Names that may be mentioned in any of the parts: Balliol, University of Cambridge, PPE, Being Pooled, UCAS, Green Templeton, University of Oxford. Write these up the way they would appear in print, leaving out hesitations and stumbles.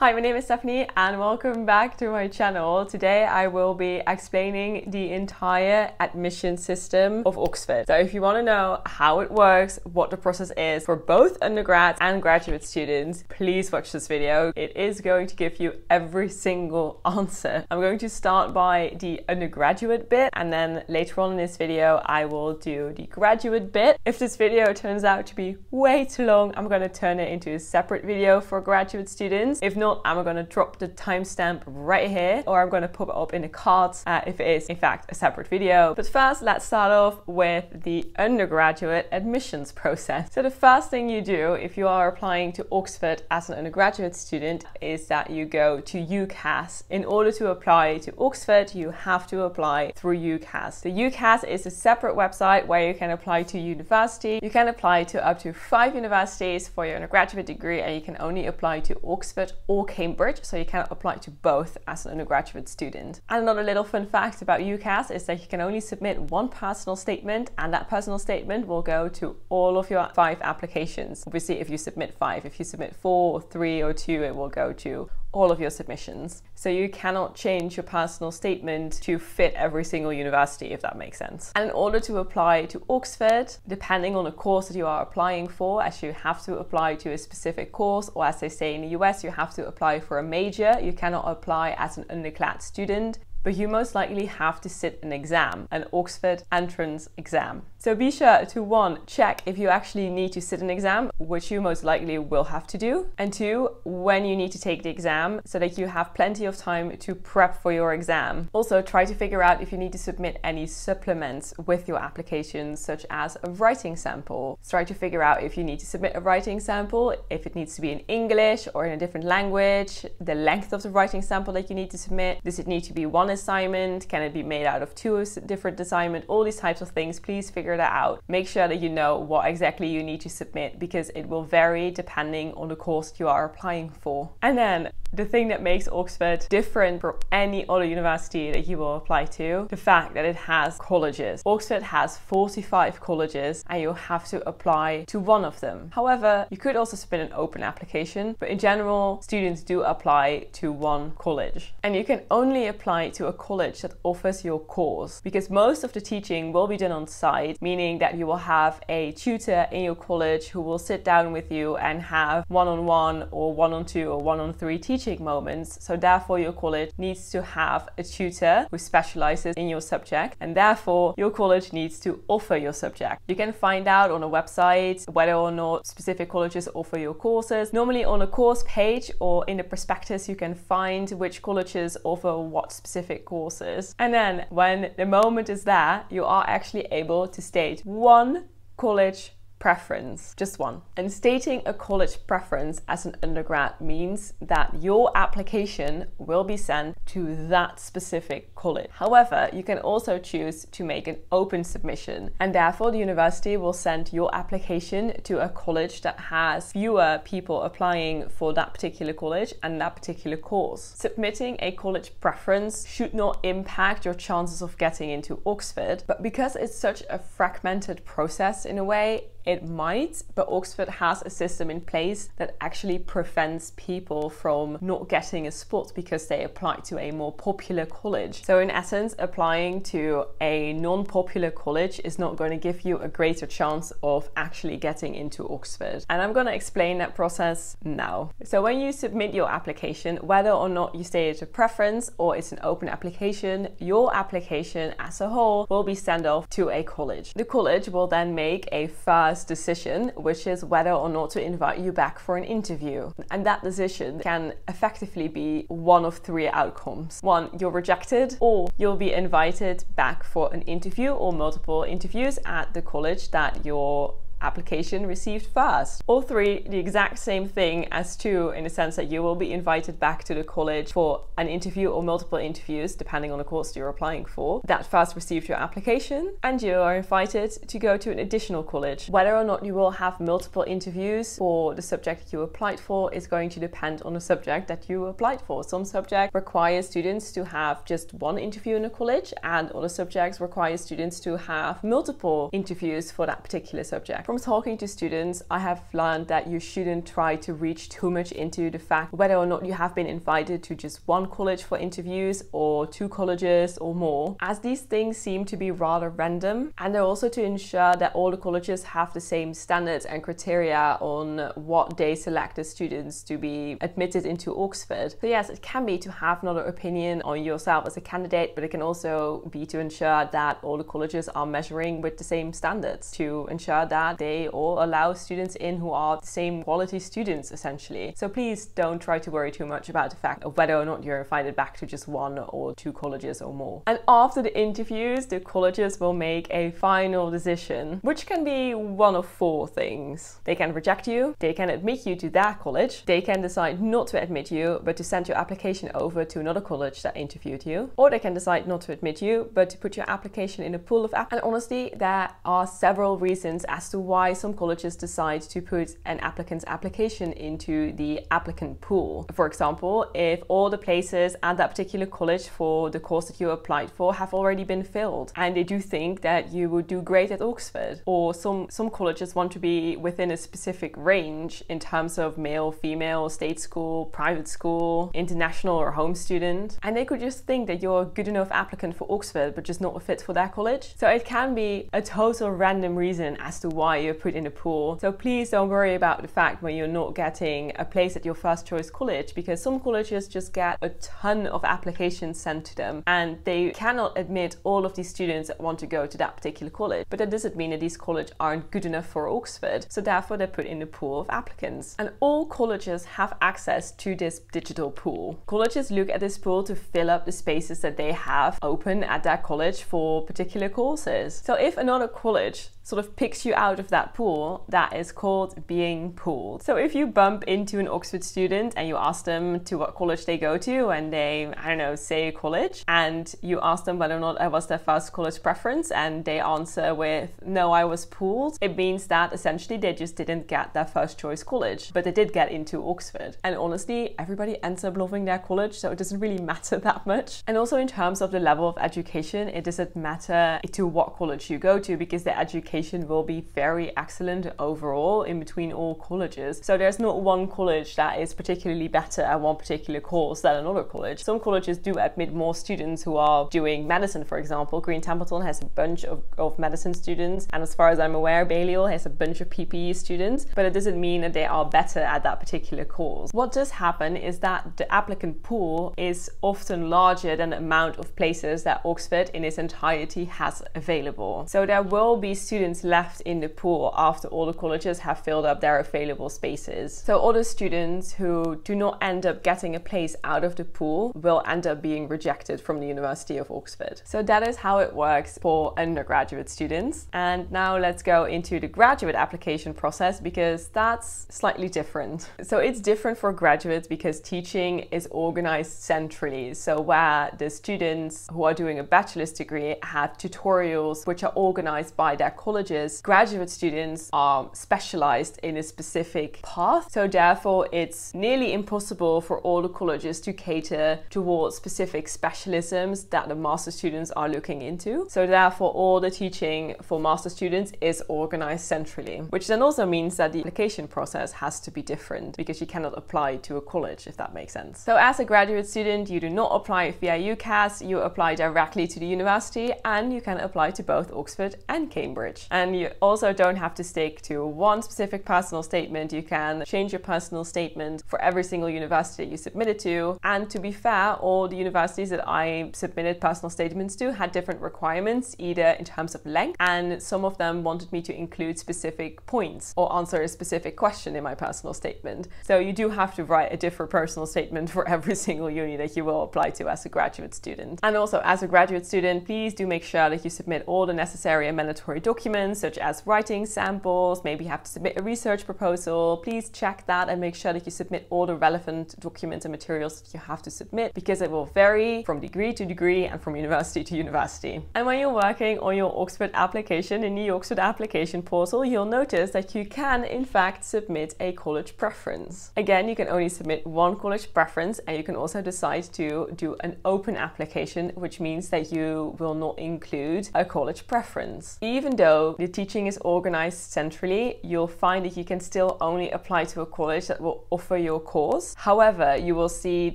Hi, my name is Stephanie and welcome back to my channel. Today I will be explaining the entire admission system of Oxford. So if you want to know how it works, what the process is for both undergrads and graduate students, please watch this video. It is going to give you every single answer. I'm going to start by the undergraduate bit and then later on in this video I will do the graduate bit. If this video turns out to be way too long, I'm going to turn it into a separate video for graduate students. If not, I'm going to drop the timestamp right here, or I'm going to pop it up in the cards if it is in fact a separate video. But first, let's start off with the undergraduate admissions process. So the first thing you do if you are applying to Oxford as an undergraduate student is that you go to UCAS. In order to apply to Oxford, you have to apply through UCAS. The UCAS is a separate website where you can apply to university. You can apply to up to 5 universities for your undergraduate degree, and you can only apply to Oxford or Cambridge, so you can apply to both as an undergraduate student. And another little fun fact about UCAS is that you can only submit one personal statement, and that personal statement will go to all of your 5 applications. Obviously, if you submit 5, if you submit 4 or 3 or 2, it will go to all of your submissions. So you cannot change your personal statement to fit every single university, if that makes sense. And in order to apply to Oxford, depending on the course that you are applying for, as you have to apply to a specific course, or as they say in the US, you have to apply for a major. You cannot apply as an undergrad student, but you most likely have to sit an exam, an Oxford entrance exam. So be sure to 1, check if you actually need to sit an exam, which you most likely will have to do, and 2, when you need to take the exam so that you have plenty of time to prep for your exam. Also try to figure out if you need to submit any supplements with your application, such as a writing sample. So try to figure out if you need to submit a writing sample, if it needs to be in English or in a different language, the length of the writing sample that you need to submit. Does it need to be one assignment? Can it be made out of 2 different assignments? All these types of things, please figure that out. Make sure that you know what exactly you need to submit, because it will vary depending on the course you are applying for. And then the thing that makes Oxford different from any other university that you will apply to, the fact that it has colleges. Oxford has 45 colleges and you'll have to apply to one of them. However, you could also submit an open application, but in general, students do apply to one college. And you can only apply to a college that offers your course, because most of the teaching will be done on site, meaning that you will have a tutor in your college who will sit down with you and have one-on-one or one-on-two or one-on-three teaching moments. So therefore your college needs to have a tutor who specializes in your subject, and therefore your college needs to offer your subject. You can find out on a website whether or not specific colleges offer your courses. Normally on a course page or in the prospectus you can find which colleges offer what specific courses. And then when the moment is there, you are actually able to state one college preference, just one. And stating a college preference as an undergrad means that your application will be sent to that specific college. However, you can also choose to make an open submission, and therefore the university will send your application to a college that has fewer people applying for that particular college and that particular course. Submitting a college preference should not impact your chances of getting into Oxford, but because it's such a fragmented process in a way, it might, but Oxford has a system in place that actually prevents people from not getting a spot because they apply to a more popular college. So in essence, applying to a non-popular college is not going to give you a greater chance of actually getting into Oxford. And I'm going to explain that process now. So when you submit your application, whether or not you state a preference or it's an open application, your application as a whole will be sent off to a college. The college will then make a first decision, which is whether or not to invite you back for an interview. And that decision can effectively be one of 3 outcomes. 1, you're rejected, or you'll be invited back for an interview or multiple interviews at the college that you're application received first. Or 3, the exact same thing as 2, in the sense that you will be invited back to the college for an interview or multiple interviews, depending on the course you're applying for, that first received your application, and you are invited to go to an additional college. Whether or not you will have multiple interviews for the subject that you applied for is going to depend on the subject that you applied for. Some subjects require students to have just one interview in a college, and other subjects require students to have multiple interviews for that particular subject. From talking to students, I have learned that you shouldn't try to reach too much into the fact whether or not you have been invited to just one college for interviews or two colleges or more, as these things seem to be rather random, and also to ensure that all the colleges have the same standards and criteria on what they select as students to be admitted into Oxford. So yes, it can be to have another opinion on yourself as a candidate, but it can also be to ensure that all the colleges are measuring with the same standards to ensure that they all allow students in who are the same quality students essentially. So please don't try to worry too much about the fact of whether or not you're invited back to just one or two colleges or more. And after the interviews, the colleges will make a final decision, which can be one of four things. They can reject you, they can admit you to their college, they can decide not to admit you but to send your application over to another college that interviewed you, or they can decide not to admit you but to put your application in a pool of applicants. And honestly, there are several reasons as to why some colleges decide to put an applicant's application into the applicant pool. For example, if all the places at that particular college for the course that you applied for have already been filled and they do think that you would do great at Oxford, or some colleges want to be within a specific range in terms of male, female, state school, private school, international or home student, and they could just think that you're a good enough applicant for Oxford but just not a fit for their college. So it can be a total random reason as to why you're put in a pool. So please don't worry about the fact when you're not getting a place at your first choice college, because some colleges just get a ton of applications sent to them and they cannot admit all of these students that want to go to that particular college. But that doesn't mean that these colleges aren't good enough for Oxford, so therefore they're put in the pool of applicants. And all colleges have access to this digital pool. Colleges look at this pool to fill up the spaces that they have open at their college for particular courses. So if another college sort of picks you out of that pool, that is called being pooled. So if you bump into an Oxford student and you ask them to what college they go to, and they, I don't know, say a college, and you ask them whether or not it was their first college preference and they answer with, no, I was pooled, it means that essentially they just didn't get their first choice college, but they did get into Oxford. And honestly, everybody ends up loving their college, so it doesn't really matter that much. And also in terms of the level of education, it doesn't matter to what college you go to, because the education will be very excellent overall in between all colleges. So there's not one college that is particularly better at one particular course than another college. Some colleges do admit more students who are doing medicine, for example. Green Templeton has a bunch of medicine students, and as far as I'm aware, Balliol has a bunch of PPE students, but it doesn't mean that they are better at that particular course. What does happen is that the applicant pool is often larger than the amount of places that Oxford in its entirety has available. So there will be students left in the pool after all the colleges have filled up their available spaces. So all the students who do not end up getting a place out of the pool will end up being rejected from the University of Oxford. So that is how it works for undergraduate students. And now let's go into the graduate application process, because that's slightly different. So it's different for graduates because teaching is organized centrally. So where the students who are doing a bachelor's degree have tutorials which are organized by their colleges, graduate students are specialized in a specific path. So therefore it's nearly impossible for all the colleges to cater towards specific specialisms that the master students are looking into. So therefore all the teaching for master students is organized centrally, which then also means that the application process has to be different, because you cannot apply to a college, if that makes sense. So as a graduate student, you do not apply via UCAS, you apply directly to the university, and you can apply to both Oxford and Cambridge. And you also don't have to stick to one specific personal statement. You can change your personal statement for every single university that you submitted to. And to be fair, all the universities that I submitted personal statements to had different requirements, either in terms of length, and some of them wanted me to include specific points or answer a specific question in my personal statement. So you do have to write a different personal statement for every single uni that you will apply to as a graduate student. And also as a graduate student, please do make sure that you submit all the necessary and mandatory documents, such as writing samples, maybe you have to submit a research proposal. Please check that and make sure that you submit all the relevant documents and materials that you have to submit, because it will vary from degree to degree and from university to university. And when you're working on your Oxford application in the Oxford application portal, you'll notice that you can in fact submit a college preference. Again, you can only submit one college preference, and you can also decide to do an open application, which means that you will not include a college preference. Even though the teaching is organized organized centrally, you'll find that you can still only apply to a college that will offer your course. However, you will see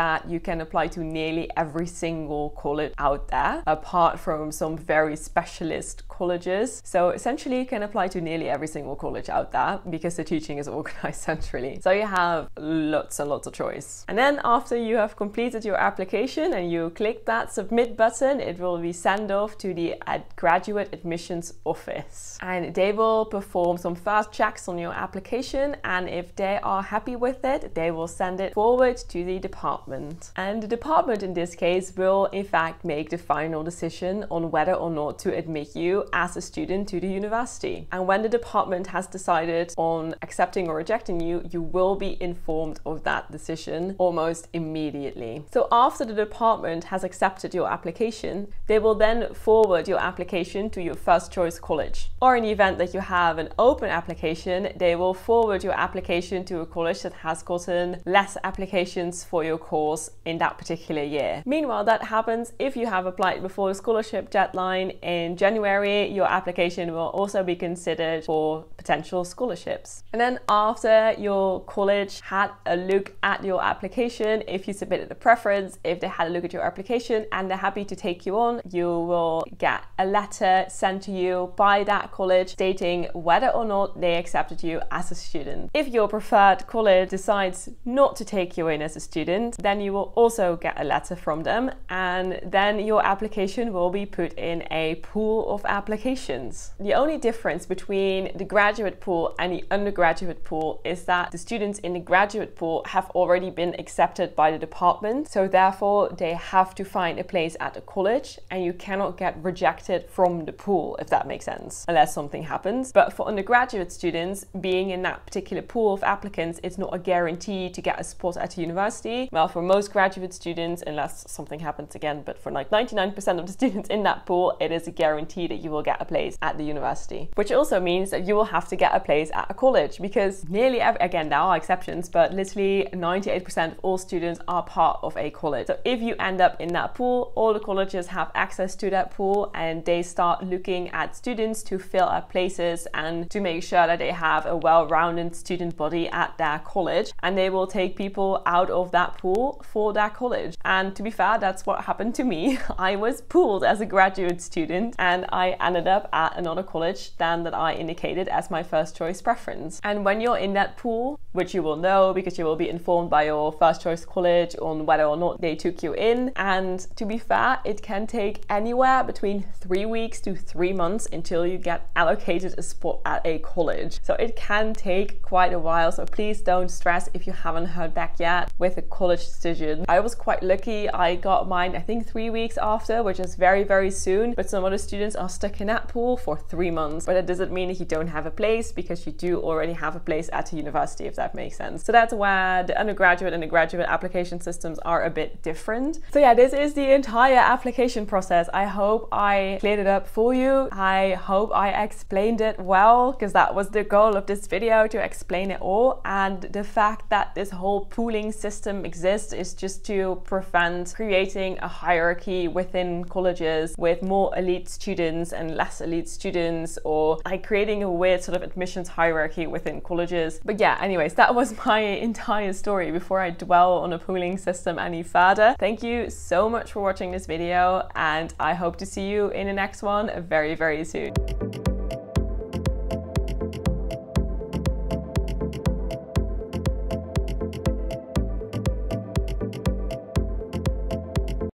that you can apply to nearly every single college out there, apart from some very specialist colleges. So essentially, you can apply to nearly every single college out there because the teaching is organized centrally. So you have lots and lots of choice. And then after you have completed your application and you click that submit button, it will be sent off to the graduate admissions office. And they will perform some fast checks on your application, and if they are happy with it, they will send it forward to the department. And the department in this case will in fact make the final decision on whether or not to admit you as a student to the university. And when the department has decided on accepting or rejecting you, you will be informed of that decision almost immediately. So after the department has accepted your application, they will then forward your application to your first choice college. Or in the event that you have an open application, they will forward your application to a college that has gotten less applications for your course in that particular year. Meanwhile, that happens if you have applied before the scholarship deadline in January, your application will also be considered for potential scholarships. And then after your college had a look at your application, if you submitted a preference, if they had a look at your application and they're happy to take you on, you will get a letter sent to you by that college stating whether or not they accepted you as a student. If your preferred college decides not to take you in as a student, then you will also get a letter from them, and then your application will be put in a pool of applications. The only difference between the graduate pool and the undergraduate pool is that the students in the graduate pool have already been accepted by the department, so therefore they have to find a place at a college and you cannot get rejected from the pool, if that makes sense, unless something happens. But for undergraduate students, being in that particular pool of applicants, it's not a guarantee to get a spot at a university. Well, for most graduate students, unless something happens again, but for like 99% of the students in that pool, it is a guarantee that you will get a place at the university, which also means that you will have to get a place at a college, because nearly every, again, there are exceptions, but literally 98% of all students are part of a college. So if you end up in that pool, all the colleges have access to that pool and they start looking at students to fill up places and to make sure that they have a well-rounded student body at their college, and they will take people out of that pool for their college. And to be fair, that's what happened to me. I was pooled as a graduate student and I ended up at another college than that I indicated as my first choice preference. And when you're in that pool, which you will know because you will be informed by your first choice college on whether or not they took you in, and to be fair, it can take anywhere between 3 weeks to 3 months until you get allocated a spot at a college. So it can take quite a while, so please don't stress if you haven't heard back yet with a college decision. I was quite lucky, I got mine I think 3 weeks after, which is very soon, but some other students are stuck in that pool for 3 months. But that doesn't mean that you don't have a place, because you do already have a place at a university, if that makes sense. So that's where the undergraduate and the graduate application systems are a bit different. So yeah, this is the entire application process. I hope I cleared it up for you. I hope I explained it well, because that was the goal of this video, to explain it all. And the fact that this whole pooling system exists is just to prevent creating a hierarchy within colleges with more elite students and less elite students, or like creating a weird sort of admissions hierarchy within colleges. But yeah, anyways, that was my entire story before I dwell on a pooling system any further. Thank you so much for watching this video, and I hope to see you in the next one very soon.